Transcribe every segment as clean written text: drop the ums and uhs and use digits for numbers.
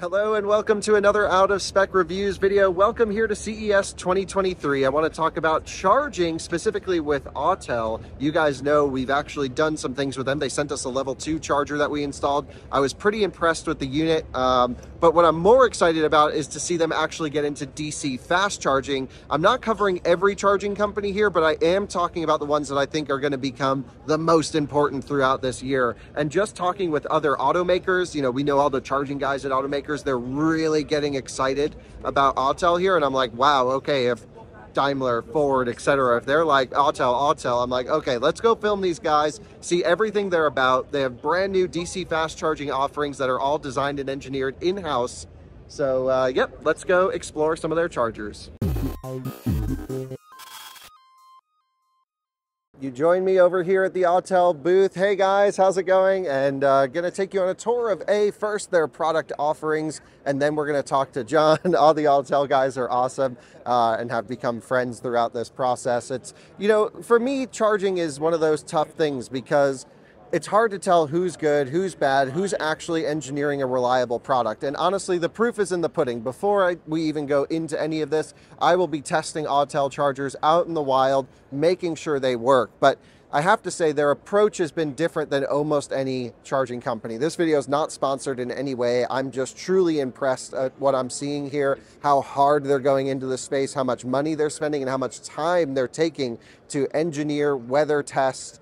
Hello and welcome to another Out of Spec Reviews video. Welcome here to CES 2023. I want to talk about charging specifically with Autel. You guys know we've actually done some things with them. They sent us a level 2 charger that we installed. I was pretty impressed with the unit, but what I'm more excited about is to see them actually get into DC fast charging. I'm not covering every charging company here, but I am talking about the ones that I think are going to become the most important throughout this year. And just talking with other automakers, you know, we know all the charging guys at automakers. They're really getting excited about Autel here, and I'm like, wow, okay, if Daimler, Ford, etc., if they're like Autel, I'm like, okay, let's go film these guys, see everything they're about. They have brand new DC fast charging offerings that are all designed and engineered in-house. So yep, let's go explore some of their chargers. You join me over here at the Autel booth. Hey guys, how's it going? And gonna take you on a tour of first their product offerings, and then we're gonna talk to John. All the Autel guys are awesome and have become friends throughout this process. It's, you know, for me, charging is one of those tough things because it's hard to tell who's good, who's bad, who's actually engineering a reliable product. And honestly, the proof is in the pudding. Before we even go into any of this, I will be testing Autel chargers out in the wild, making sure they work. But I have to say their approach has been different than almost any charging company. This video is not sponsored in any way. I'm just truly impressed at what I'm seeing here, how hard they're going into the space, how much money they're spending, and how much time they're taking to engineer, weather test,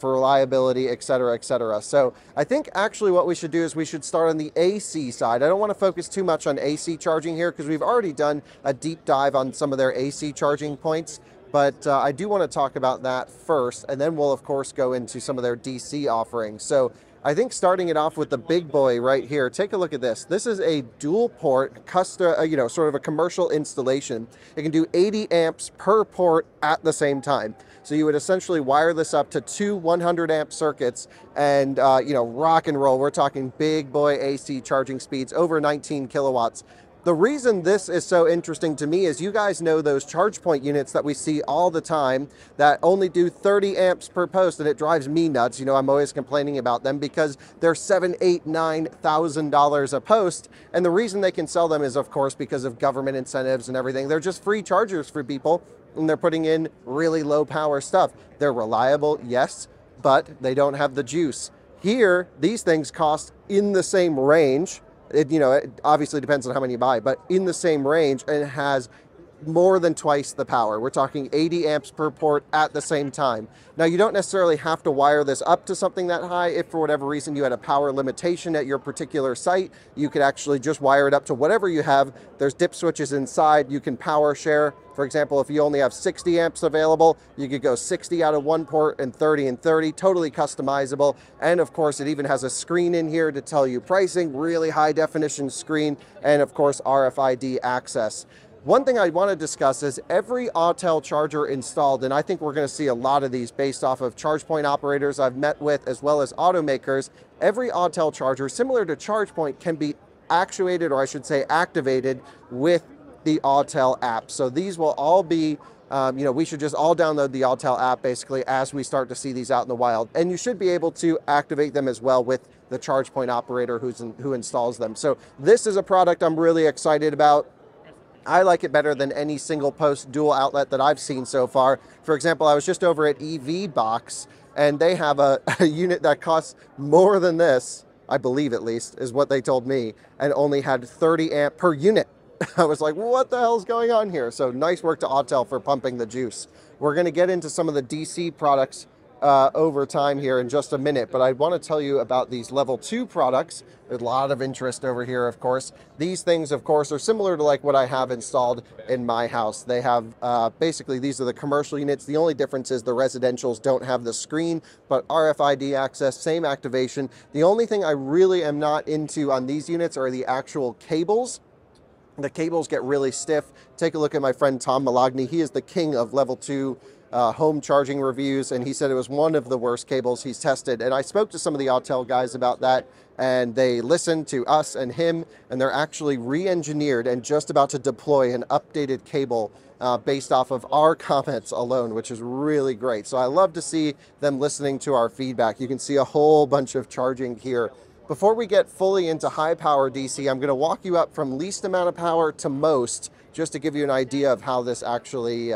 for reliability, etc., etc. So I think actually what we should do is we should start on the AC side. I don't want to focus too much on AC charging here because we've already done a deep dive on some of their AC charging points, but I do want to talk about that first, and then we'll of course go into some of their DC offerings. So I think starting it off with the big boy right here, take a look at this. This is a dual port custom, you know, sort of a commercial installation. It can do 80 amps per port at the same time. So you would essentially wire this up to two 100 amp circuits and, you know, rock and roll. We're talking big boy AC charging speeds over 19 kilowatts. The reason this is so interesting to me is you guys know those ChargePoint units that we see all the time that only do 30 amps per post, and it drives me nuts. You know, I'm always complaining about them because they're $7,000, $8,000, $9,000 a post. And the reason they can sell them is, of course, because of government incentives and everything. They're just free chargers for people, and they're putting in really low power stuff. They're reliable, yes, but they don't have the juice. Here, these things cost in the same range. It, you know, it obviously depends on how many you buy, but in the same range, and it has more than twice the power. We're talking 80 amps per port at the same time. Now, you don't necessarily have to wire this up to something that high. If for whatever reason you had a power limitation at your particular site, you could actually just wire it up to whatever you have. There's dip switches inside. You can power share. For example, if you only have 60 amps available, you could go 60 out of one port and 30 and 30, totally customizable. And of course, it even has a screen in here to tell you pricing, really high definition screen, and of course, RFID access. One thing I want to discuss is every Autel charger installed, and I think we're going to see a lot of these based off of ChargePoint operators I've met with, as well as automakers. Every Autel charger, similar to ChargePoint, can be actuated, or I should say activated, with the Autel app. So these will all be, you know, we should just all download the Autel app basically as we start to see these out in the wild. And you should be able to activate them as well with the ChargePoint operator who installs them. So this is a product I'm really excited about. I like it better than any single post dual outlet that I've seen so far. For example, I was just over at EV Box, and they have a unit that costs more than this, I believe at least, is what they told me, and only had 30 amp per unit. I was like, what the hell's going on here? So nice work to Autel for pumping the juice. We're gonna get into some of the DC products over time here in just a minute, but I want to tell you about these level 2 products. There's a lot of interest over here, of course. These things, of course, are similar to like what I have installed in my house. They have basically, these are the commercial units. The only difference is the residentials don't have the screen, but RFID access, same activation. The only thing I really am not into on these units are the actual cables. The cables get really stiff. Take a look at my friend Tom Malagni. He is the king of level 2 home charging reviews, and he said it was one of the worst cables he's tested. And I spoke to some of the Autel guys about that, and they listened to us and him, and they're actually re-engineered and just about to deploy an updated cable based off of our comments alone, which is really great. So I love to see them listening to our feedback. You can see a whole bunch of charging here Before we get fully into high power DC, I'm going to walk you up from least amount of power to most, just to give you an idea of how this actually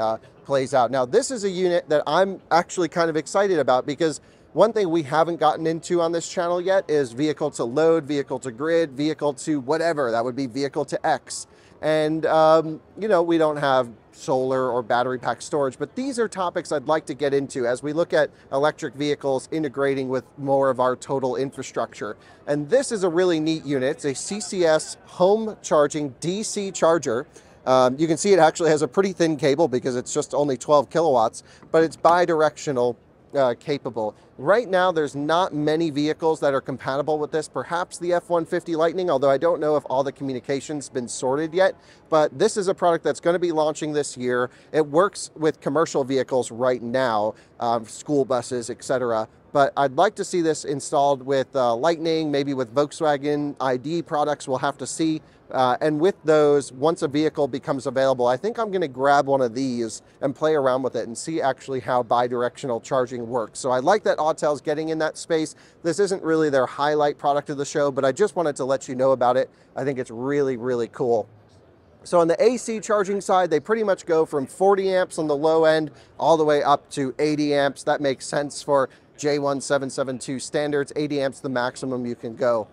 plays out. Now, this is a unit that I'm actually kind of excited about, because one thing we haven't gotten into on this channel yet is vehicle to load, vehicle to grid, vehicle to whatever. That would be vehicle to X. And, you know, we don't have solar or battery pack storage, but these are topics I'd like to get into as we look at electric vehicles integrating with more of our total infrastructure. And this is a really neat unit. It's a CCS home charging DC charger. You can see it actually has a pretty thin cable because it's just only 12 kilowatts, but it's bi-directional capable. Right now, there's not many vehicles that are compatible with this, perhaps the F-150 Lightning, although I don't know if all the communication's been sorted yet, but this is a product that's going to be launching this year. It works with commercial vehicles right now, school buses, etc. But I'd like to see this installed with Lightning, maybe with Volkswagen ID products, we'll have to see. And with those, once a vehicle becomes available, I think I'm gonna grab one of these and play around with it and see actually how bi-directional charging works. So I like that Autel's getting in that space. This isn't really their highlight product of the show, but I just wanted to let you know about it. I think it's really, really cool. So on the AC charging side, they pretty much go from 40 amps on the low end all the way up to 80 amps. That makes sense for J1772 standards. 80 amps, the maximum you can go.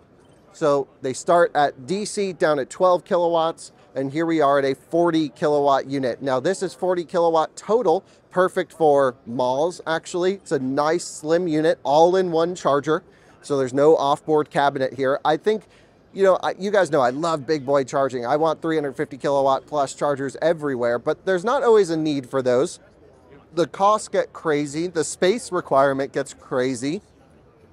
So they start at DC down at 12 kilowatts, and here we are at a 40 kilowatt unit. Now this is 40 kilowatt total, perfect for malls actually. It's a nice slim unit, all in one charger. So there's no offboard cabinet here. I think, you know, you guys know I love big boy charging. I want 350 kilowatt plus chargers everywhere, but there's not always a need for those. The costs get crazy, the space requirement gets crazy,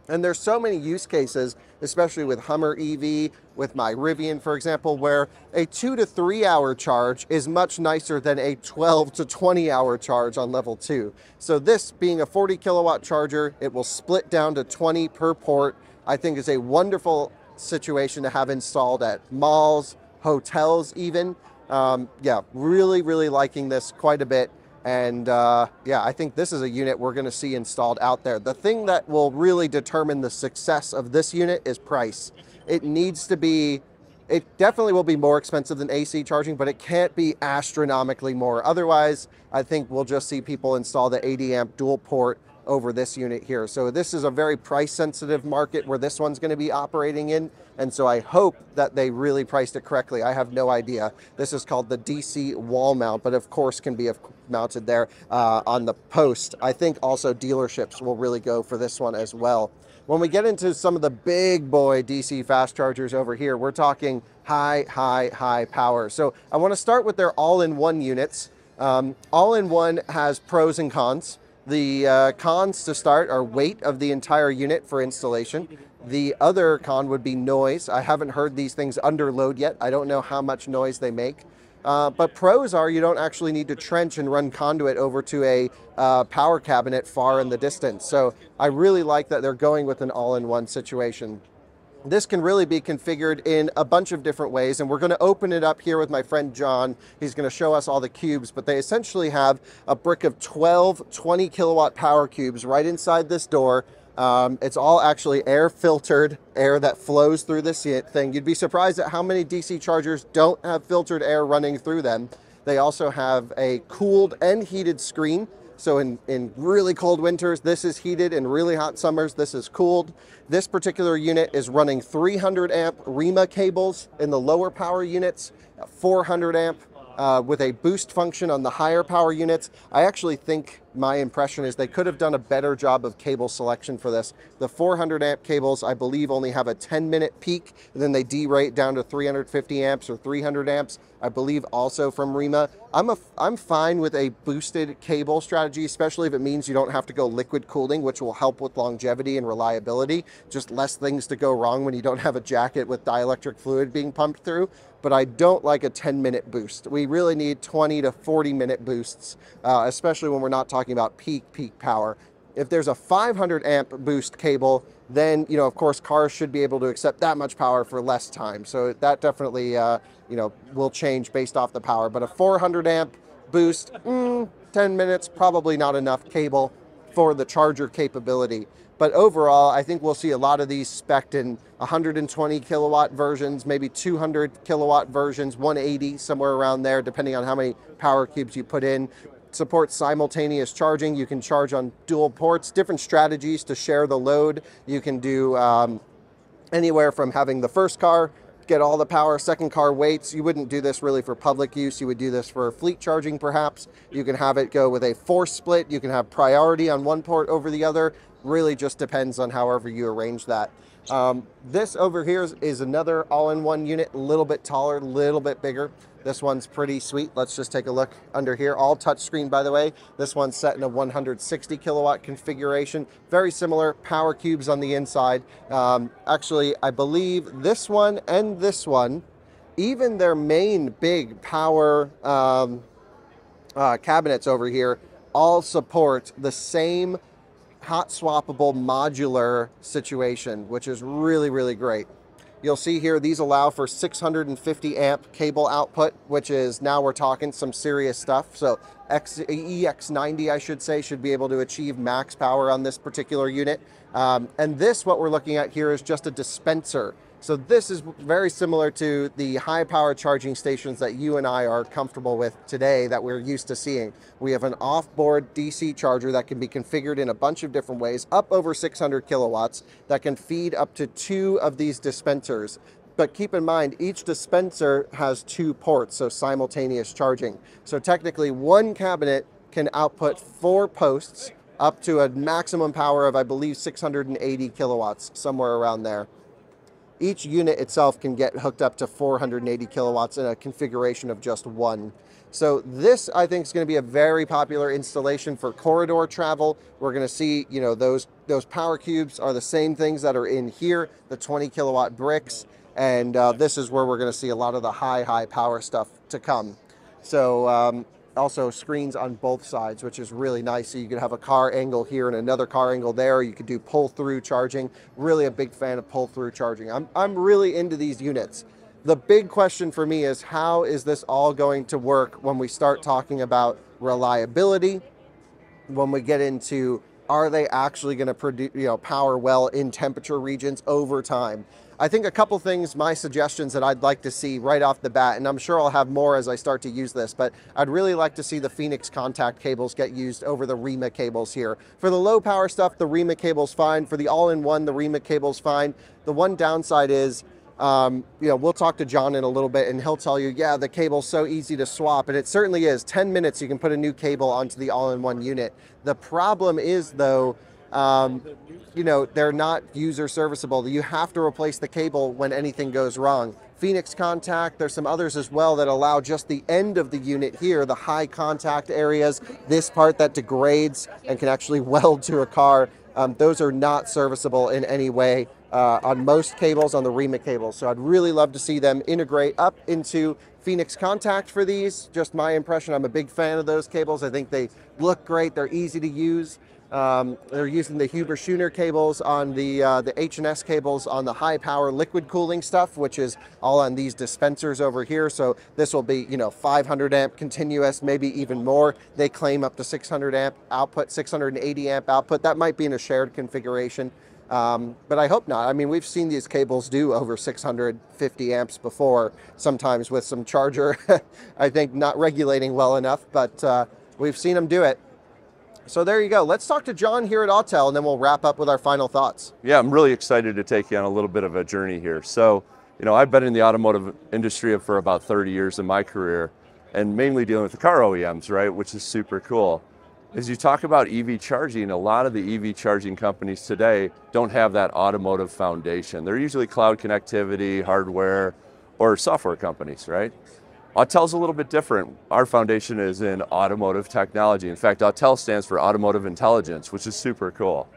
and there's so many use cases, especially with Hummer EV, with my Rivian, for example, where a 2 to 3 hour charge is much nicer than a 12 to 20 hour charge on level 2. So this being a 40 kilowatt charger, it will split down to 20 per port, I think is a wonderful situation to have installed at malls, hotels even. Yeah, really, really liking this quite a bit. And yeah, I think this is a unit we're gonna see installed out there. The thing that will really determine the success of this unit is price. It needs to be, it definitely will be more expensive than AC charging, but it can't be astronomically more. Otherwise, I think we'll just see people install the 80 amp dual port over this unit here. So this is a very price sensitive market where this one's gonna be operating in. And so I hope that they really priced it correctly. I have no idea. This is called the DC wall mount, but of course can be mounted there on the post. I think also dealerships will really go for this one as well. When we get into some of the big boy DC fast chargers over here, we're talking high, high, high power. So I wanna start with their all-in-one units. All-in-one has pros and cons. The cons to start are weight of the entire unit for installation. The other con would be noise. I haven't heard these things under load yet. I don't know how much noise they make. But pros are you don't actually need to trench and run conduit over to a power cabinet far in the distance. So I really like that they're going with an all-in-one situation. This can really be configured in a bunch of different ways, and we're going to open it up here with my friend John. He's going to show us all the cubes, but they essentially have a brick of 12 20 kilowatt power cubes right inside this door. It's all actually air filtered, air that flows through this thing. You'd be surprised at how many DC chargers don't have filtered air running through them. They also have a cooled and heated screen. So in really cold winters, this is heated. In really hot summers, this is cooled. This particular unit is running 300 amp REMA cables in the lower power units, 400 amp with a boost function on the higher power units. I actually think my impression is they could have done a better job of cable selection for this. The 400 amp cables, I believe, only have a 10-minute peak, and then they derate down to 350 amps or 300 amps, I believe, also from REMA. I'm fine with a boosted cable strategy, especially if it means you don't have to go liquid cooling, which will help with longevity and reliability. Just less things to go wrong when you don't have a jacket with dielectric fluid being pumped through. But I don't like a 10-minute boost. We really need 20 to 40-minute boosts, especially when we're not talking about peak power. If there's a 500 amp boost cable, then, you know, of course, cars should be able to accept that much power for less time. So that definitely, you know, will change based off the power. But a 400 amp boost, 10 minutes, probably not enough cable for the charger capability. But overall, I think we'll see a lot of these spec'd in 120 kilowatt versions, maybe 200 kilowatt versions, 180, somewhere around there, depending on how many power cubes you put in. Supports simultaneous charging. You can charge on dual ports, different strategies to share the load. You can do anywhere from having the first car get all the power, second car waits. You wouldn't do this really for public use. You would do this for fleet charging, perhaps. You can have it go with a force split. You can have priority on one port over the other. Really just depends on however you arrange that. This over here is another all-in-one unit, a little bit taller, a little bit bigger. This one's pretty sweet. Let's just take a look under here. All touchscreen, by the way. This one's set in a 160 kilowatt configuration. Very similar power cubes on the inside. Actually, I believe this one and this one, even their main big power cabinets over here, all support the same hot swappable modular situation, which is really, really great. You'll see here, these allow for 650 amp cable output, which is, now we're talking some serious stuff. So EX90, I should say, should be able to achieve max power on this particular unit. And this, what we're looking at here, is just a dispenser. So this is very similar to the high power charging stations that you and I are comfortable with today that we're used to seeing. We have an off-board DC charger that can be configured in a bunch of different ways, up over 600 kilowatts, that can feed up to 2 of these dispensers. But keep in mind, each dispenser has 2 ports, so simultaneous charging. So technically, one cabinet can output 4 posts up to a maximum power of, I believe, 680 kilowatts, somewhere around there. Each unit itself can get hooked up to 480 kilowatts in a configuration of just 1. So this, I think, is going to be a very popular installation for corridor travel. We're going to see, you know, those power cubes are the same things that are in here, the 20 kilowatt bricks. And this is where we're going to see a lot of the high power stuff to come. So also screens on both sides, which is really nice. So you could have a car angle here and another car angle there. You could do pull-through charging. Really a big fan of pull-through charging. I'm really into these units. The big question for me is, how is this all going to work when we start talking about reliability? When we get into, are they actually going to produce, you know, power well in temperature regions over time? I think a couple things, my suggestions that I'd like to see right off the bat, and I'm sure I'll have more as I start to use this, but I'd really like to see the Phoenix Contact cables get used over the REMA cables here. For the low power stuff, the REMA cable's fine. For the all-in-one, the REMA cable's fine. The one downside is, you know, we'll talk to John in a little bit and he'll tell you, yeah, the cable's so easy to swap, and it certainly is. 10 minutes, you can put a new cable onto the all-in-one unit. The problem is, though, you know, they're not user serviceable. You have to replace the cable when anything goes wrong. Phoenix Contact, there's some others as well that allow just the end of the unit here, the high contact areas, this part that degrades and can actually weld to a car. Those are not serviceable in any way on most cables, on the REMA cables. So I'd really love to see them integrate up into Phoenix Contact for these. Just my impression, I'm a big fan of those cables. I think they look great, they're easy to use. They're using the Huber Schooner cables on the H&S cables on the high power liquid cooling stuff, which is all on these dispensers over here. So this will be, you know, 500 amp continuous, maybe even more. They claim up to 600 amp output, 680 amp output. That might be in a shared configuration, but I hope not. I mean, we've seen these cables do over 650 amps before, sometimes with some charger, I think not regulating well enough, but we've seen them do it. So there you go. Let's talk to John here at Autel, and then we'll wrap up with our final thoughts. Yeah, I'm really excited to take you on a little bit of a journey here. So, you know, I've been in the automotive industry for about 30 years in my career, and mainly dealing with the car OEMs, right, which is super cool. As you talk about EV charging, a lot of the EV charging companies today don't have that automotive foundation. They're usually cloud connectivity, hardware, or software companies, right? Autel's a little bit different. Our foundation is in automotive technology. In fact, Autel stands for Automotive Intelligence, which is super cool.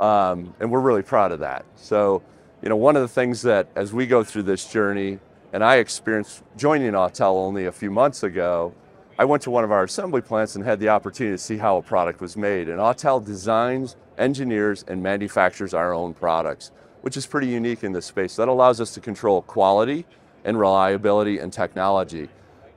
And we're really proud of that. So, you know, one of the things that, as we go through this journey, and I experienced joining Autel only a few months ago, I went to one of our assembly plants and had the opportunity to see how a product was made. And Autel designs, engineers, and manufactures our own products, which is pretty unique in this space. That allows us to control quality and reliability and technology.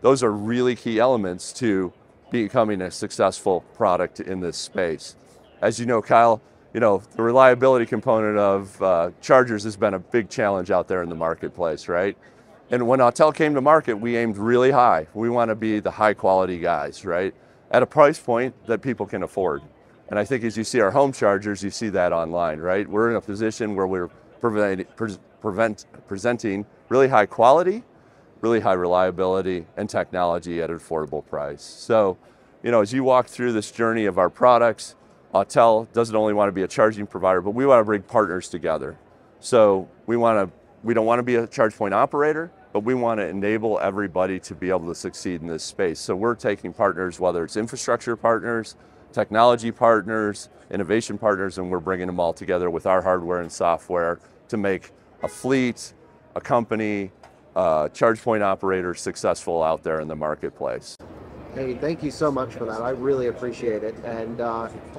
Those are really key elements to becoming a successful product in this space. As you know, Kyle, you know, the reliability component of chargers has been a big challenge out there in the marketplace, right? And when Autel came to market, we aimed really high. We want to be the high quality guys, right? At a price point that people can afford. And I think as you see our home chargers, you see that online, right? We're in a position where we're presenting really high quality, really high reliability, and technology at an affordable price. So, you know, as you walk through this journey of our products, Autel doesn't only want to be a charging provider, but we want to bring partners together. So we don't want to be a ChargePoint operator, but we want to enable everybody to be able to succeed in this space. So we're taking partners, whether it's infrastructure partners, technology partners, innovation partners, and we're bringing them all together with our hardware and software to make a fleet, a company, ChargePoint operator successful out there in the marketplace. Hey, thank you so much for that. I really appreciate it. And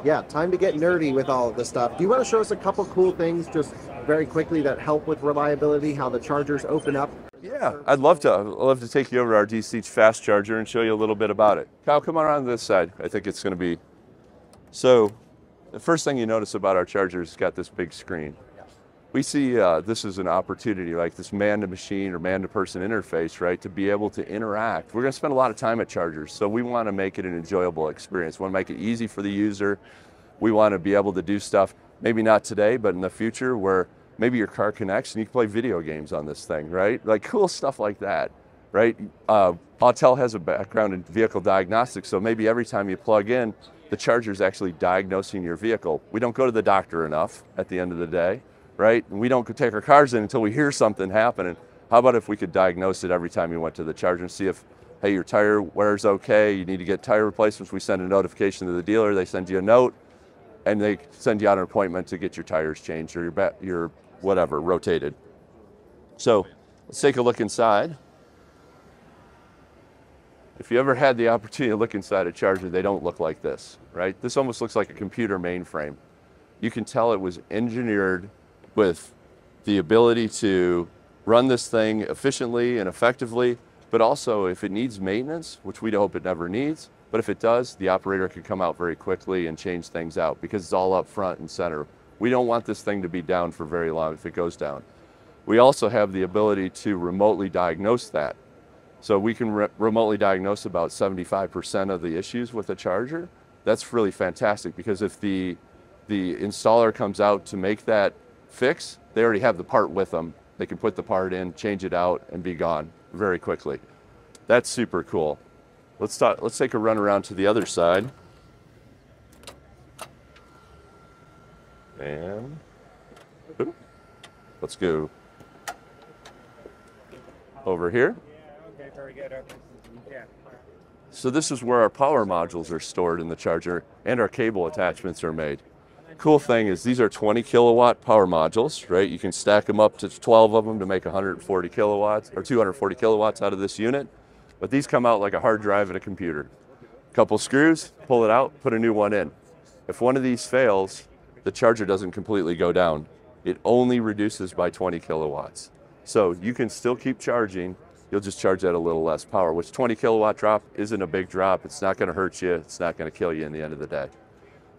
yeah, time to get nerdy with all of this stuff. Do you want to show us a couple cool things just very quickly that help with reliability, how the chargers open up? Yeah, I'd love to. I'd love to take you over to our DC fast charger and show you a little bit about it. Kyle, come on around this side. I think it's going to be... So the first thing you notice about our charger is it's got this big screen. We see this as an opportunity, like this man-to-machine or man-to-person interface, right, to be able to interact. We're gonna spend a lot of time at chargers, so we wanna make it an enjoyable experience. We wanna make it easy for the user. We wanna be able to do stuff, maybe not today, but in the future, where maybe your car connects and you can play video games on this thing, right? Like cool stuff like that, right? Autel has a background in vehicle diagnostics, so maybe every time you plug in, the charger's actually diagnosing your vehicle. We don't go to the doctor enough at the end of the day, right? We don't take our cars in until we hear something happening. How about if we could diagnose it every time you went to the charger and see if, hey, your tire wears okay, you need to get tire replacements. We send a notification to the dealer, they send you a note, and they send you out an appointment to get your tires changed or your whatever, rotated. So let's take a look inside. If you ever had the opportunity to look inside a charger, they don't look like this, right? This almost looks like a computer mainframe. You can tell it was engineered with the ability to run this thing efficiently and effectively, but also if it needs maintenance, which we hope it never needs, but if it does, the operator could come out very quickly and change things out because it's all up front and center. We don't want this thing to be down for very long if it goes down. We also have the ability to remotely diagnose that. So we can remotely diagnose about 75% of the issues with a charger. That's really fantastic because if the installer comes out to make that fix, they already have the part with them. They can put the part in, change it out, and be gone very quickly. That's super cool. Let's take a run around to the other side. And let's go over here. So this is where our power modules are stored in the charger and our cable attachments are made. Cool thing is these are 20 kilowatt power modules, right? You can stack them up to 12 of them to make 140 kilowatts or 240 kilowatts out of this unit. But these come out like a hard drive in a computer. A couple screws, pull it out, put a new one in. If one of these fails, the charger doesn't completely go down. It only reduces by 20 kilowatts. So you can still keep charging. You'll just charge that a little less power, which 20 kilowatt drop isn't a big drop. It's not going to hurt you. It's not going to kill you in the end of the day.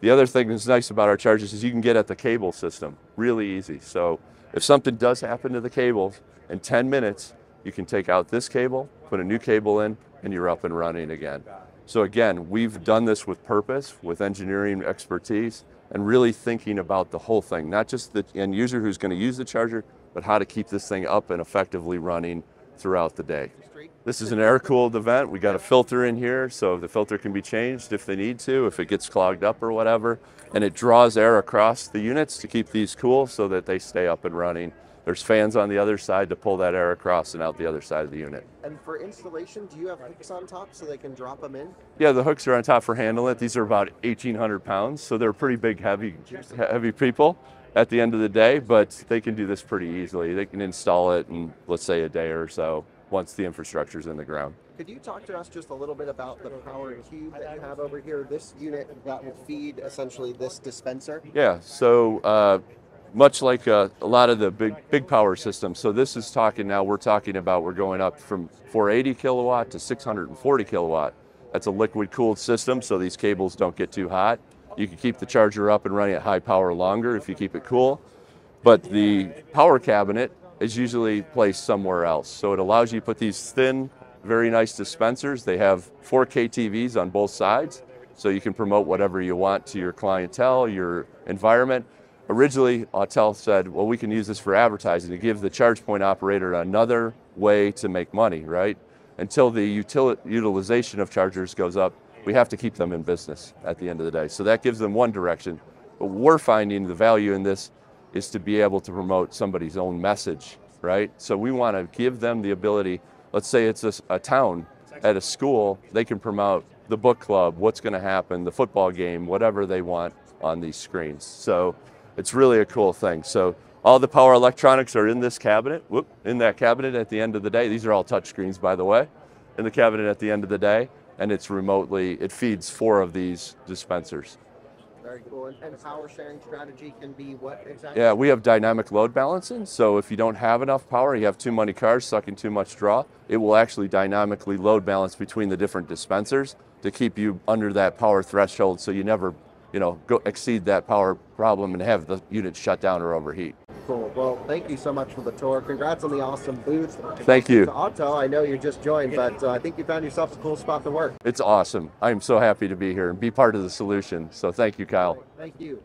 The other thing that's nice about our chargers is you can get at the cable system really easy. So if something does happen to the cable, in 10 minutes, you can take out this cable, put a new cable in, and you're up and running again. So again, we've done this with purpose, with engineering expertise, and really thinking about the whole thing, not just the end user who's going to use the charger, but how to keep this thing up and effectively running throughout the day. This is an air-cooled event. We got a filter in here, so the filter can be changed if they need to, if it gets clogged up or whatever, and it draws air across the units to keep these cool so that they stay up and running. There's fans on the other side to pull that air across and out the other side of the unit. And for installation, do you have hooks on top so they can drop them in? Yeah, the hooks are on top for handling it. These are about 1,800 pounds, so they're pretty big, heavy people at the end of the day, but they can do this pretty easily. They can install it in, let's say, a day or so once the infrastructure's in the ground. Could you talk to us just a little bit about the power cube that you have over here, this unit that will feed essentially this dispenser? Yeah, so much like a lot of the big power systems. So this is talking now, we're talking about we're going up from 480 kilowatt to 640 kilowatt. That's a liquid cooled system, so these cables don't get too hot. You can keep the charger up and running at high power longer if you keep it cool. But the power cabinet is usually placed somewhere else. So it allows you to put these thin, very nice dispensers. They have 4K TVs on both sides, so you can promote whatever you want to your clientele, your environment. Originally, Autel said, well, we can use this for advertising to give the ChargePoint operator another way to make money, right? Until the utilization of chargers goes up, we have to keep them in business at the end of the day. So that gives them one direction. But we're finding the value in this is to be able to promote somebody's own message, right? So we want to give them the ability, let's say it's a town at a school, they can promote the book club, what's going to happen, the football game, whatever they want on these screens. So it's really a cool thing. So all the power electronics are in this cabinet, in that cabinet at the end of the day. These are all touch screens, by the way, in the cabinet at the end of the day. And it's remotely, it feeds 4 of these dispensers. Very cool. And power sharing strategy can be what exactly? Yeah, we have dynamic load balancing. So if you don't have enough power, you have too many cars sucking too much draw, it will actually dynamically load balance between the different dispensers to keep you under that power threshold so you never, go exceed that power problem and have the unit shut down or overheat. Cool. Well, thank you so much for the tour. Congrats on the awesome booth. Thank you. Autel, I know you just joined, but I think you found yourself a cool spot to work. It's awesome. I'm so happy to be here and be part of the solution. So thank you, Kyle. Thank you.